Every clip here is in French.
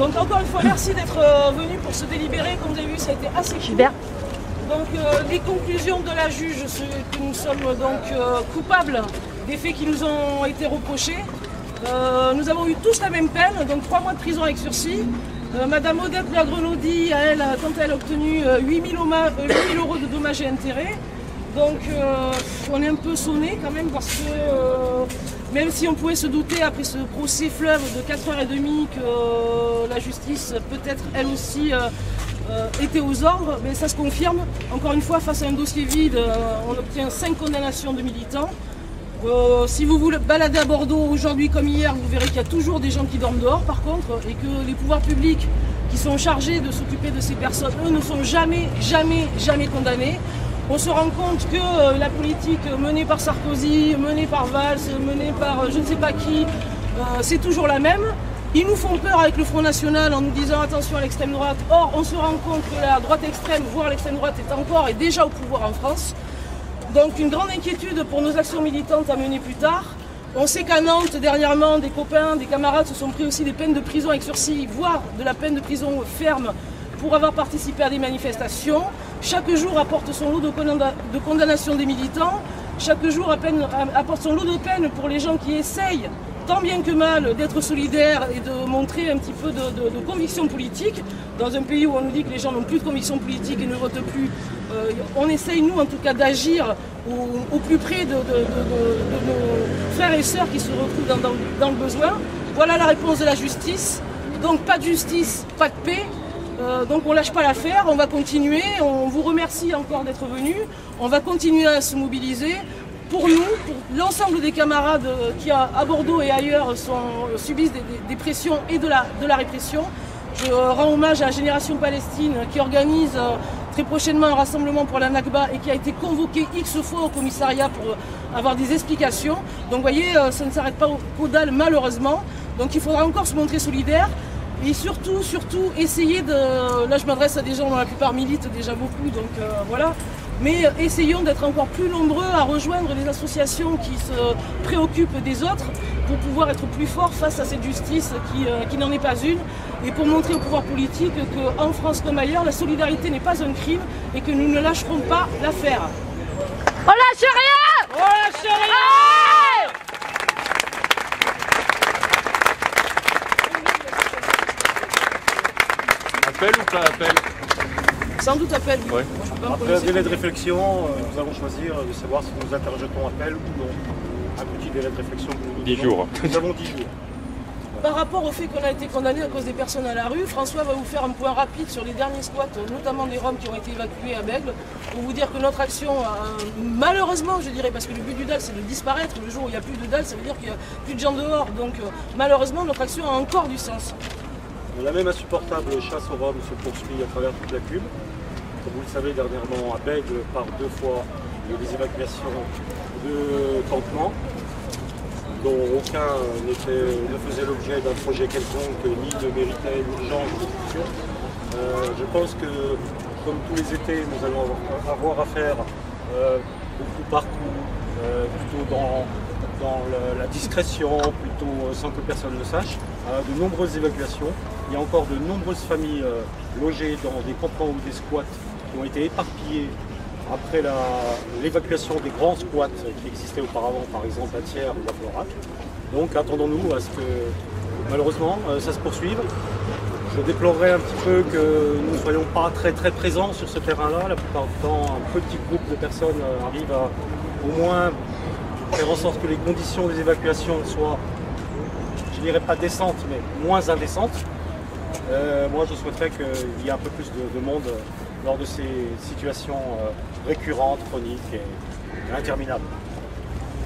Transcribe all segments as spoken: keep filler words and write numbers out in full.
Donc encore une fois, merci d'être venu pour se délibérer. Comme vous avez vu, ça a été assez cool. Donc euh, les conclusions de la juge, c'est que nous sommes donc euh, coupables des faits qui nous ont été reprochés. Euh, nous avons eu tous la même peine, donc trois mois de prison avec sursis. Euh, Madame Odette Lagrenaudie, elle, quand elle a obtenu euh, huit mille euros de dommages et intérêts. Donc euh, on est un peu sonné quand même parce que euh, même si on pouvait se douter après ce procès fleuve de quatre heures trente que euh, la justice peut-être elle aussi euh, euh, était aux ordres, mais ça se confirme. Encore une fois, face à un dossier vide, euh, on obtient cinq condamnations de militants. Euh, si vous vous baladez à Bordeaux aujourd'hui comme hier, vous verrez qu'il y a toujours des gens qui dorment dehors par contre, et que les pouvoirs publics qui sont chargés de s'occuper de ces personnes, eux, ne sont jamais, jamais, jamais condamnés. On se rend compte que euh, la politique menée par Sarkozy, menée par Valls, menée par euh, je ne sais pas qui, euh, c'est toujours la même. Ils nous font peur avec le Front National en nous disant attention à l'extrême droite. Or, on se rend compte que la droite extrême, voire l'extrême droite, est encore et déjà au pouvoir en France. Donc une grande inquiétude pour nos actions militantes à mener plus tard. On sait qu'à Nantes, dernièrement, des copains, des camarades se sont pris aussi des peines de prison avec sursis, voire de la peine de prison ferme pour avoir participé à des manifestations. Chaque jour apporte son lot de, condamn de condamnation des militants. Chaque jour à peine, à, apporte son lot de peine pour les gens qui essayent, tant bien que mal, d'être solidaires et de montrer un petit peu de, de, de conviction politique. Dans un pays où on nous dit que les gens n'ont plus de conviction politique et ne votent plus, euh, on essaye, nous en tout cas, d'agir au, au plus près de, de, de, de, de nos frères et sœurs qui se retrouvent dans, dans, dans le besoin. Voilà la réponse de la justice. Donc pas de justice, pas de paix. Euh, donc on ne lâche pas l'affaire, on va continuer. On vous remercie encore d'être venus. On va continuer à se mobiliser. Pour nous, pour l'ensemble des camarades qui à Bordeaux et ailleurs sont, subissent des, des, des pressions et de la, de la répression. Je rends hommage à Génération Palestine qui organise très prochainement un rassemblement pour la Nakba et qui a été convoqué X fois au commissariat pour avoir des explications. Donc vous voyez, ça ne s'arrête pas aux dalles malheureusement. Donc il faudra encore se montrer solidaire et surtout, surtout essayer de... Là je m'adresse à des gens dont la plupart militent déjà beaucoup, donc euh, voilà. Mais essayons d'être encore plus nombreux à rejoindre les associations qui se préoccupent des autres pour pouvoir être plus forts face à cette justice qui, euh, qui n'en est pas une et pour montrer au pouvoir politique qu'en France comme ailleurs, la solidarité n'est pas un crime et que nous ne lâcherons pas l'affaire. On lâche rien ! On lâche rien ! Hey ! Appel ou pas appel ? Sans doute appel. Ouais. Après un délai de réflexion, nous allons choisir de savoir si nous interjetons appel ou non. Un petit délai de réflexion que nous donnons. dix jours. Nous avons dix jours. Par rapport au fait qu'on a été condamné à cause des personnes à la rue, François va vous faire un point rapide sur les derniers squats, notamment des Roms qui ont été évacués à Bègle, pour vous dire que notre action, a, malheureusement je dirais, parce que le but du dalle c'est de disparaître, le jour où il n'y a plus de dalle ça veut dire qu'il n'y a plus de gens dehors, donc malheureusement notre action a encore du sens. La même insupportable chasse aux Roms se poursuit à travers toute la Cube. Comme vous le savez, dernièrement à Bègle, par deux fois, il y a eu des évacuations de campements, dont aucun ne faisait l'objet d'un projet quelconque, ni ne méritait l'urgence de discussion. Euh, je pense que, comme tous les étés, nous allons avoir affaire euh, au coup par coup, euh, plutôt dans, dans la discrétion, plutôt sans que personne ne sache, à de nombreuses évacuations. Il y a encore de nombreuses familles euh, logées dans des campements ou des squats qui ont été éparpillées après l'évacuation des grands squats qui existaient auparavant, par exemple à Thiers ou à Florac. Donc attendons-nous à ce que, malheureusement, euh, ça se poursuive. Je déplorerais un petit peu que nous ne soyons pas très très présents sur ce terrain-là. La plupart du temps, un petit groupe de personnes euh, arrive à au moins faire en sorte que les conditions des évacuations soient, je ne dirais pas décentes, mais moins indécentes. Euh, moi, je souhaiterais qu'il y ait un peu plus de, de monde euh, lors de ces situations euh, récurrentes, chroniques et interminables.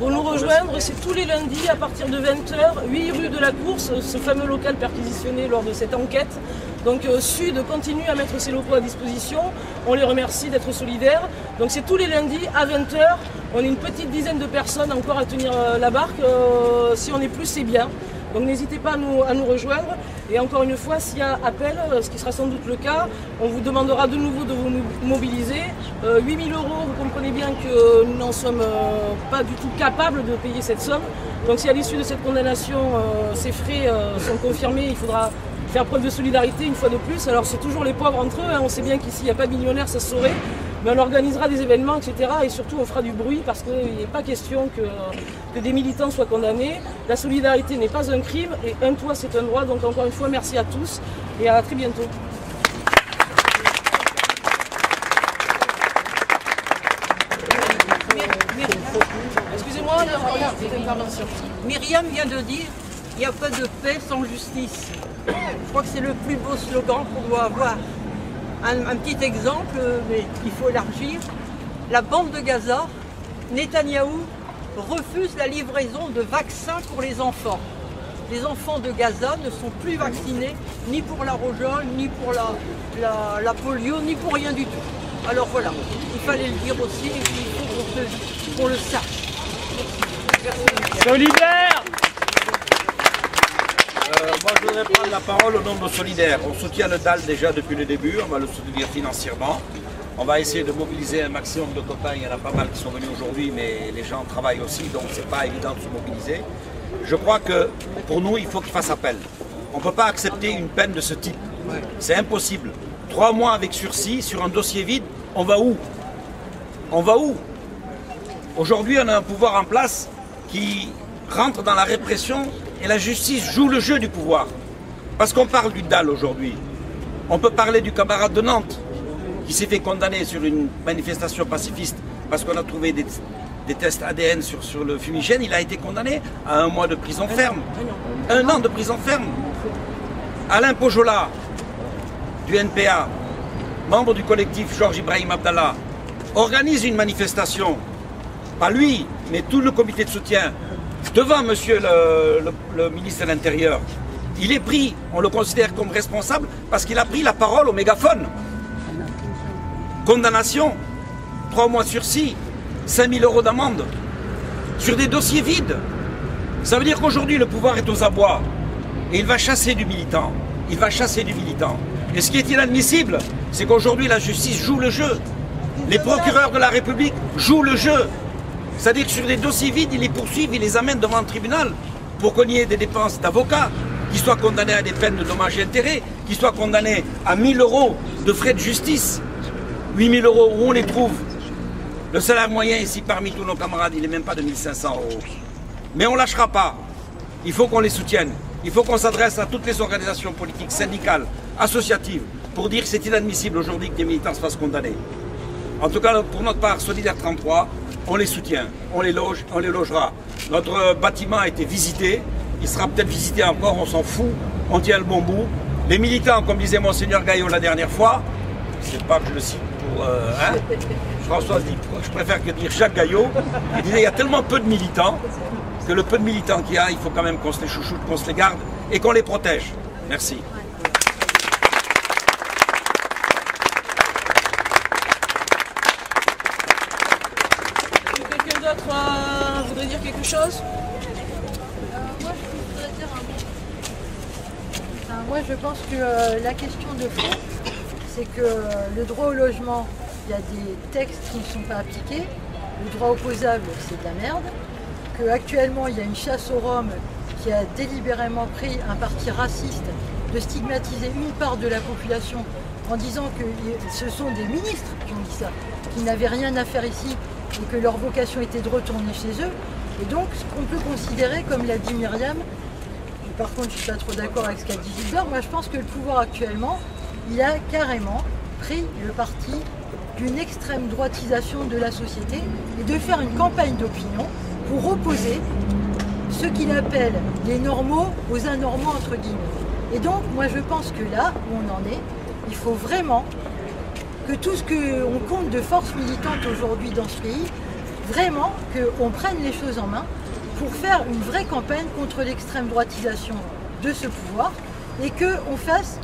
Pour nous rejoindre, c'est tous les lundis à partir de vingt heures, huit rue de la Course, ce fameux local perquisitionné lors de cette enquête. Donc euh, Sud continue à mettre ses locaux à disposition, on les remercie d'être solidaires. Donc c'est tous les lundis à vingt heures, on est une petite dizaine de personnes encore à tenir euh, la barque, euh, si on est plus c'est bien. Donc n'hésitez pas à nous, à nous rejoindre. Et encore une fois, s'il y a appel, ce qui sera sans doute le cas, on vous demandera de nouveau de vous mobiliser. Euh, huit mille euros, vous comprenez bien que nous n'en sommes euh, pas du tout capables de payer cette somme. Donc si à l'issue de cette condamnation, euh, ces frais euh, sont confirmés, il faudra faire preuve de solidarité une fois de plus. Alors c'est toujours les pauvres entre eux, hein. On sait bien qu'ici il n'y a pas de millionnaires, ça se saurait, mais on organisera des événements, et cetera. Et surtout on fera du bruit parce qu'il n'est pas question que, que des militants soient condamnés. La solidarité n'est pas un crime et un toit c'est un droit. Donc encore une fois, merci à tous et à très bientôt. Excusez-moi, Myriam vient de dire il n'y a pas de paix sans justice. Je crois que c'est le plus beau slogan qu'on doit avoir. Un, un petit exemple, mais il faut élargir. La bande de Gaza, Netanyahou refuse la livraison de vaccins pour les enfants. Les enfants de Gaza ne sont plus vaccinés, ni pour la rougeole, ni pour la, la, la polio, ni pour rien du tout. Alors voilà, il fallait le dire aussi, et puis il faut qu'on le sache. Solidaire! Euh, moi, je voudrais prendre la parole au nom de Solidaire. On soutient le D A L déjà depuis le début, on va le soutenir financièrement. On va essayer de mobiliser un maximum de copains. Il y en a pas mal qui sont venus aujourd'hui, mais les gens travaillent aussi, donc c'est pas évident de se mobiliser. Je crois que pour nous, il faut qu'ils fassent appel. On ne peut pas accepter une peine de ce type. C'est impossible. Trois mois avec sursis sur un dossier vide, on va où? On va où? Aujourd'hui, on a un pouvoir en place qui rentre dans la répression et la justice joue le jeu du pouvoir. Parce qu'on parle du D A L aujourd'hui. On peut parler du camarade de Nantes qui s'est fait condamner sur une manifestation pacifiste parce qu'on a trouvé des, des tests A D N sur, sur le fumigène. Il a été condamné à un mois de prison ferme. Un an de prison ferme. Alain Pojola du N P A, membre du collectif Georges Ibrahim Abdallah, organise une manifestation. Pas lui, mais tout le comité de soutien. Devant monsieur le, le, le ministre de l'Intérieur, il est pris, on le considère comme responsable parce qu'il a pris la parole au mégaphone. Condamnation, trois mois sursis, cinq mille euros d'amende, sur des dossiers vides. Ça veut dire qu'aujourd'hui le pouvoir est aux abois et il va chasser du militant, il va chasser du militant. Et ce qui est inadmissible, c'est qu'aujourd'hui la justice joue le jeu. Les procureurs de la République jouent le jeu. C'est-à-dire que sur des dossiers vides, ils les poursuivent, ils les amènent devant le tribunal pour qu'on y ait des dépenses d'avocats, qu'ils soient condamnés à des peines de dommages et intérêts, qu'ils soient condamnés à mille euros de frais de justice, huit mille euros où on les trouve. Le salaire moyen ici parmi tous nos camarades, il n'est même pas de mille cinq cents euros. Mais on ne lâchera pas. Il faut qu'on les soutienne. Il faut qu'on s'adresse à toutes les organisations politiques, syndicales, associatives, pour dire que c'est inadmissible aujourd'hui que des militants se fassent condamner. En tout cas, pour notre part, Solidaire trente-trois, on les soutient, on les loge, on les logera. Notre bâtiment a été visité, il sera peut-être visité encore, on s'en fout, on tient le bon bout. Les militants, comme disait Monseigneur Gaillot la dernière fois, c'est pas que je le cite pour... Euh, hein, François dit, je préfère que dire Jacques Gaillot, il disait il y a tellement peu de militants, que le peu de militants qu'il y a, il faut quand même qu'on se les chouchoute, qu'on se les garde et qu'on les protège. Merci. Chose. Euh, moi, je voudrais dire un mot. Enfin, moi, je pense que euh, la question de fond, c'est que euh, le droit au logement, il y a des textes qui ne sont pas appliqués. Le droit opposable, c'est de la merde. Que actuellement, il y a une chasse aux Roms qui a délibérément pris un parti raciste de stigmatiser une part de la population en disant que ce sont des ministres qui ont dit ça, qui n'avaient rien à faire ici et que leur vocation était de retourner chez eux. Et donc, ce qu'on peut considérer, comme l'a dit Myriam, par contre, je ne suis pas trop d'accord avec ce qu'a dit Gilbert, moi je pense que le pouvoir actuellement, il a carrément pris le parti d'une extrême droitisation de la société et de faire une campagne d'opinion pour opposer ce qu'il appelle les normaux aux anormaux, entre guillemets. Et donc, moi je pense que là où on en est, il faut vraiment que tout ce qu'on compte de forces militantes aujourd'hui dans ce pays, vraiment qu'on prenne les choses en main pour faire une vraie campagne contre l'extrême droitisation de ce pouvoir et qu'on fasse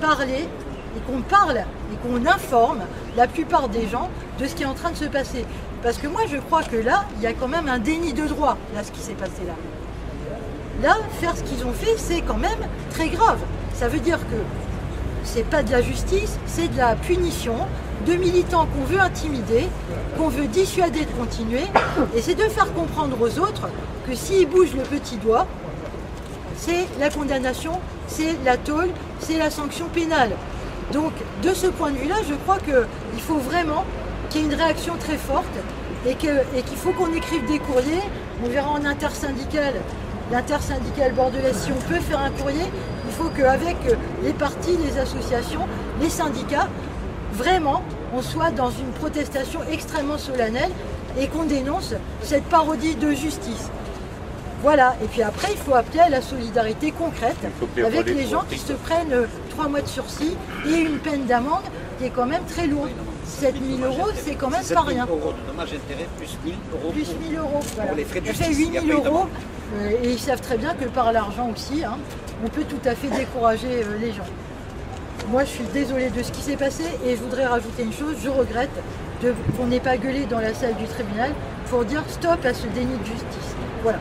parler et qu'on parle et qu'on informe la plupart des gens de ce qui est en train de se passer. Parce que moi je crois que là, il y a quand même un déni de droit, là, ce qui s'est passé là. Là, faire ce qu'ils ont fait, c'est quand même très grave. Ça veut dire que c'est pas de la justice, c'est de la punition de militants qu'on veut intimider, qu'on veut dissuader de continuer, et c'est de faire comprendre aux autres que s'ils bougent le petit doigt, c'est la condamnation, c'est la tôle, c'est la sanction pénale. Donc, de ce point de vue-là, je crois qu'il faut vraiment qu'il y ait une réaction très forte et que, et qu'il faut qu'on écrive des courriers. On verra en intersyndicale, l'intersyndicale bordelaise, si on peut faire un courrier, il faut qu'avec les partis, les associations, les syndicats, vraiment, on soit dans une protestation extrêmement solennelle et qu'on dénonce cette parodie de justice. Voilà, et puis après, il faut appeler à la solidarité concrète avec les gens qui se prennent trois mois de sursis et une peine d'amende qui est quand même très lourde. sept mille euros, c'est quand même pas rien. sept mille euros de dommages intérêts plus mille euros. Plus mille euros, voilà. Pour les frais de justice. Ça fait huit mille euros. Et ils savent très bien que par l'argent aussi, hein, on peut tout à fait décourager les gens. Moi, je suis désolée de ce qui s'est passé et je voudrais rajouter une chose. Je regrette qu'on n'ait pas gueulé dans la salle du tribunal pour dire stop à ce déni de justice. Voilà.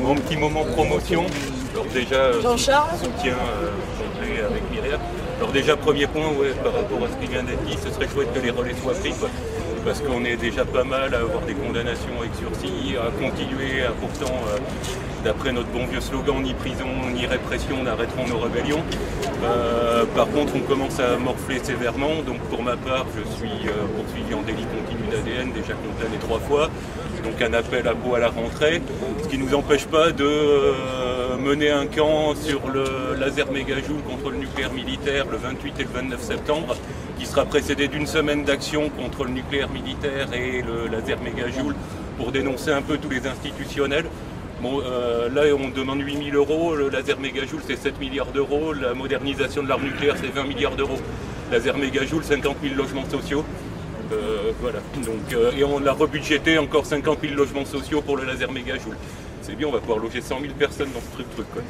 Mon petit moment promotion, alors déjà Jean-Charles soutien aujourd'hui euh, avec Myriam. Alors déjà premier point, ouais, par rapport à ce qui vient d'être dit, ce serait chouette que les relais soient pris, quoi. Parce qu'on est déjà pas mal à avoir des condamnations avec sursis, à continuer à pourtant, euh, d'après notre bon vieux slogan, ni prison, ni répression, n'arrêteront nos rébellions. Euh, par contre, on commence à morfler sévèrement, donc pour ma part, je suis euh, poursuivi en délit continu d'A D N, déjà condamné trois fois. Donc un appel à peau à la rentrée, ce qui ne nous empêche pas de euh, mener un camp sur le laser méga-joule contre le nucléaire militaire le vingt-huit et le vingt-neuf septembre, qui sera précédé d'une semaine d'action contre le nucléaire militaire et le laser méga-joule pour dénoncer un peu tous les institutionnels. Bon, euh, là on demande huit mille euros, le laser méga-joule c'est sept milliards d'euros, la modernisation de l'arme nucléaire c'est vingt milliards d'euros, laser méga-joule cinquante mille logements sociaux. Euh, voilà. Donc, euh, et on l'a rebudgété encore cinquante mille logements sociaux pour le laser méga-joule. C'est bien, on va pouvoir loger cent mille personnes dans ce truc. truc quoi.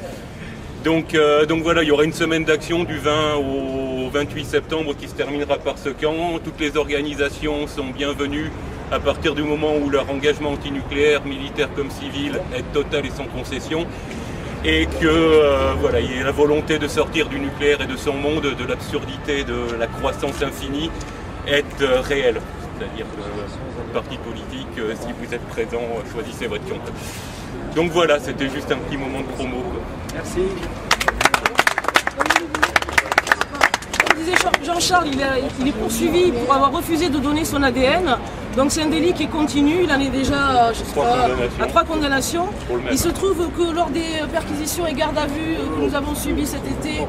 Donc, euh, donc voilà, il y aura une semaine d'action du vingt au vingt-huit septembre qui se terminera par ce camp. Toutes les organisations sont bienvenues à partir du moment où leur engagement antinucléaire, militaire comme civil, est total et sans concession. Et que euh, voilà, il y a la volonté de sortir du nucléaire et de son monde, de l'absurdité, de la croissance infinie. Être réel, c'est-à-dire que parti politique, si vous êtes présent, choisissez votre compte. Donc voilà, c'était juste un petit moment de promo. Merci. Comme disait Jean-Charles, il, il est poursuivi pour avoir refusé de donner son A D N. Donc c'est un délit qui continue, il en est déjà je sais pas, à trois condamnations. Il se trouve que lors des perquisitions et gardes à vue que nous avons subies cet été,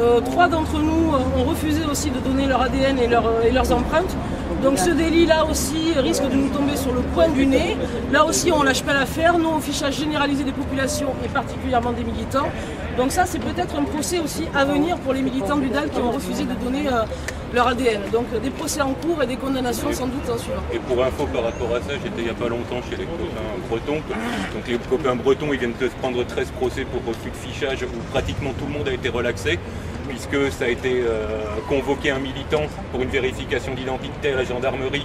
euh, trois d'entre nous ont refusé aussi de donner leur A D N et, leur, et leurs empreintes. Donc ce délit-là aussi risque de nous tomber sur le coin du nez. Là aussi on ne lâche pas l'affaire, non au fichage généralisé des populations et particulièrement des militants. Donc ça c'est peut-être un procès aussi à venir pour les militants du D A L qui ont refusé de donner euh, leur A D N. Donc des procès en cours et des condamnations sans doute en suivant. Et pour info par rapport à ça, j'étais il n'y a pas longtemps chez les copains bretons. Donc les copains bretons ils viennent de se prendre treize procès pour refus de fichage où pratiquement tout le monde a été relaxé. Puisque ça a été euh, convoqué un militant pour une vérification d'identité à la gendarmerie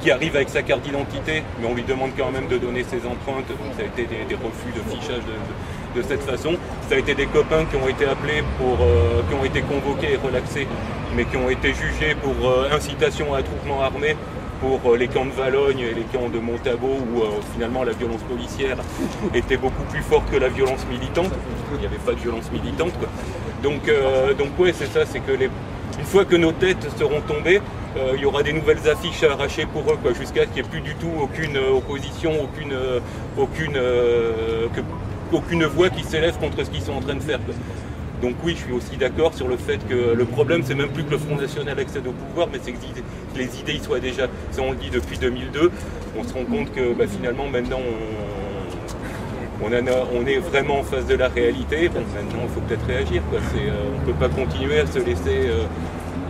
qui arrive avec sa carte d'identité, mais on lui demande quand même de donner ses empreintes, donc ça a été des, des refus de fichage de, de, de cette façon. Ça a été des copains qui ont été appelés pour, euh, qui ont été convoqués et relaxés, mais qui ont été jugés pour euh, incitation à attroupement armé pour euh, les camps de Valogne et les camps de Montabo, où euh, finalement la violence policière était beaucoup plus forte que la violence militante. Il n'y avait pas de violence militante, quoi. Donc, euh, donc ouais, c'est ça, c'est que les... une fois que nos têtes seront tombées, euh, il y aura des nouvelles affiches à arracher pour eux, jusqu'à ce qu'il n'y ait plus du tout aucune opposition, aucune, euh, aucune, euh, que, aucune voix qui s'élève contre ce qu'ils sont en train de faire, quoi. Donc oui, je suis aussi d'accord sur le fait que le problème, c'est même plus que le Front National accède au pouvoir, mais c'est que les idées y soient déjà. Ça, on le dit depuis deux mille deux, on se rend compte que bah, finalement, maintenant, on... On, a, on est vraiment en face de la réalité. Bon, maintenant, il faut peut-être réagir, quoi. Euh, on ne peut pas continuer à se laisser euh,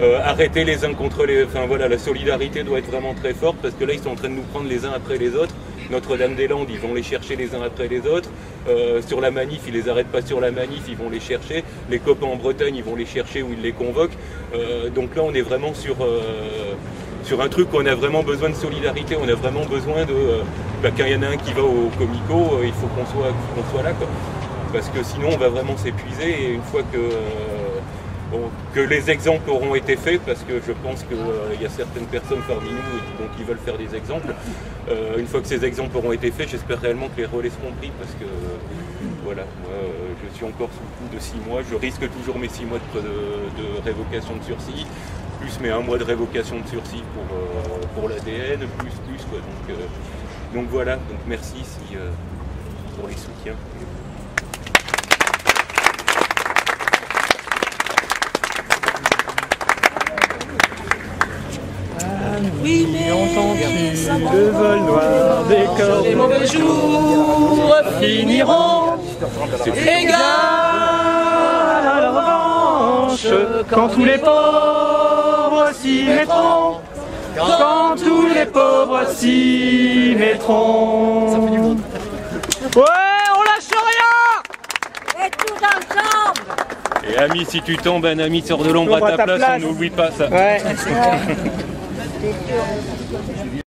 euh, arrêter les uns contre les... Enfin, voilà, la solidarité doit être vraiment très forte, parce que là, ils sont en train de nous prendre les uns après les autres. Notre-Dame-des-Landes, ils vont les chercher les uns après les autres. Euh, sur la manif, ils les arrêtent pas sur la manif, ils vont les chercher. Les copains en Bretagne, ils vont les chercher ou ils les convoquent. Euh, donc là, on est vraiment sur... Euh, sur un truc où on a vraiment besoin de solidarité, on a vraiment besoin de... Euh, bah, quand il y en a un qui va au comico, euh, il faut qu'on soit, qu'on soit là, quoi. Parce que sinon on va vraiment s'épuiser et une fois que... Euh, Bon, que les exemples auront été faits, parce que je pense qu'il euh, y a certaines personnes parmi nous qui, donc, qui veulent faire des exemples. Euh, une fois que ces exemples auront été faits, j'espère réellement que les relais seront pris, parce que euh, voilà, moi euh, je suis encore sous le coup de six mois, je risque toujours mes six mois de, de, de révocation de sursis, plus mes un mois de révocation de sursis pour, euh, pour l'A D N, plus, plus quoi. Donc, euh, donc voilà, donc merci si, euh, pour les soutiens. Oui, mais entendu le vol noir des corps. Les mauvais jours finiront égal à la revanche. Quand tous les pauvres s'y mettront, quand tous les pauvres s'y mettront. Ça fait du monde. Ouais, on lâche rien. Et tout ensemble. Et ami, si tu tombes, un ami sort de l'ombre à ta place, on n'oublie pas ça. Ouais. C'est vrai. Thank you.